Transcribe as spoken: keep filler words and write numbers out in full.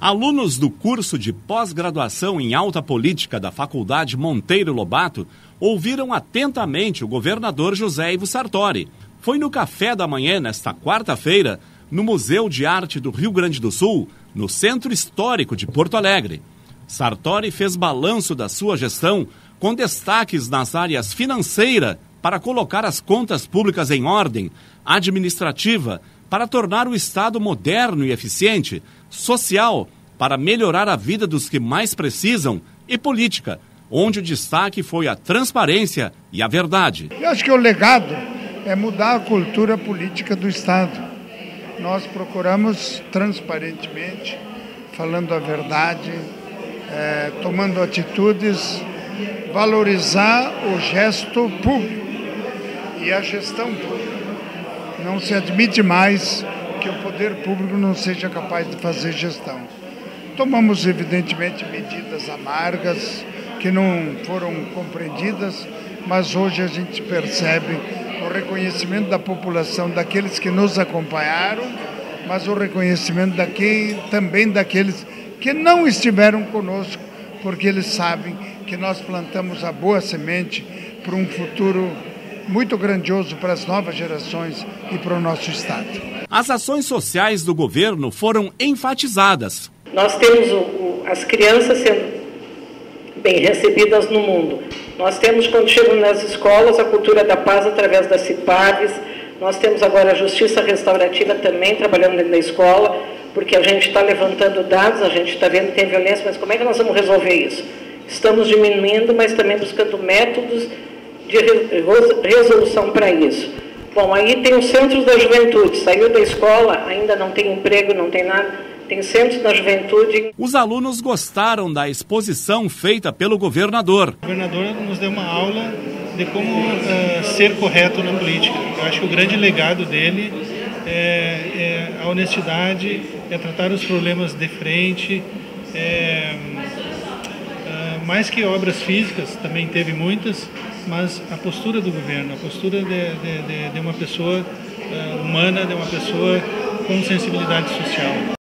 Alunos do curso de pós-graduação em alta política da Faculdade Monteiro Lobato ouviram atentamente o governador José Ivo Sartori. Foi no café da manhã, nesta quarta-feira, no Museu de Arte do Rio Grande do Sul, no Centro Histórico de Porto Alegre. Sartori fez balanço da sua gestão, com destaques nas áreas financeira, para colocar as contas públicas em ordem, administrativa, para tornar o Estado moderno e eficiente, social, para melhorar a vida dos que mais precisam, e política, onde o destaque foi a transparência e a verdade. Eu acho que o legado é mudar a cultura política do Estado. Nós procuramos transparentemente, falando a verdade, é, tomando atitudes, valorizar o gesto público e a gestão pública. Não se admite mais que o poder público não seja capaz de fazer gestão. Tomamos, evidentemente, medidas amargas que não foram compreendidas, mas hoje a gente percebe o reconhecimento da população, daqueles que nos acompanharam, mas o reconhecimento daqui, também daqueles que não estiveram conosco, porque eles sabem que nós plantamos a boa semente para um futuro muito grandioso para as novas gerações e para o nosso Estado. As ações sociais do governo foram enfatizadas. Nós temos o, o, as crianças sendo bem recebidas no mundo. Nós temos, quando chegam nas escolas, a cultura da paz através das CIPAVES. Nós temos agora a justiça restaurativa também trabalhando dentro da escola, porque a gente está levantando dados, a gente está vendo que tem violência, mas como é que nós vamos resolver isso? Estamos diminuindo, mas também buscando métodos de resolução para isso. Bom, aí tem os centros da juventude. Saiu da escola, ainda não tem emprego, não tem nada, tem centros da juventude. Os alunos gostaram da exposição feita pelo governador. O governador nos deu uma aula de como uh, ser correto na política. Eu acho que o grande legado dele é, é a honestidade, é tratar os problemas de frente, é, uh, mais que obras físicas, também teve muitas, mas a postura do governo, a postura de, de, de uma pessoa uh, humana, de uma pessoa com sensibilidade social.